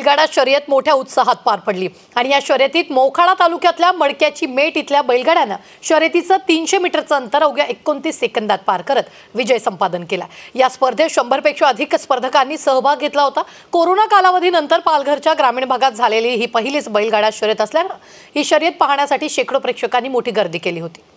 बैलगाडा शर्यत मोठ्या उत्साहात पार पडली आणि या शर्यतीत मोखाडा तालुक्यातल्या मडक्याची मेट इथल्या बैलगाड्याने शर्यतीचं 300 मीटरचं अंतर अवघ्या 29 सेकंदात पार करत विजय संपादन केला। या स्पर्धेत 100 पेक्षा अधिक स्पर्धकांनी सहभाग घेतला होता। कोरोना कालावधीनंतर पालघरच्या ग्रामीण भागात झालेली ही पहिलीच बैलगाडा शर्यत असल्याने ही शर्यत पाहण्यासाठी शेकडो प्रेक्षकांनी मोठी गर्दी केली होती।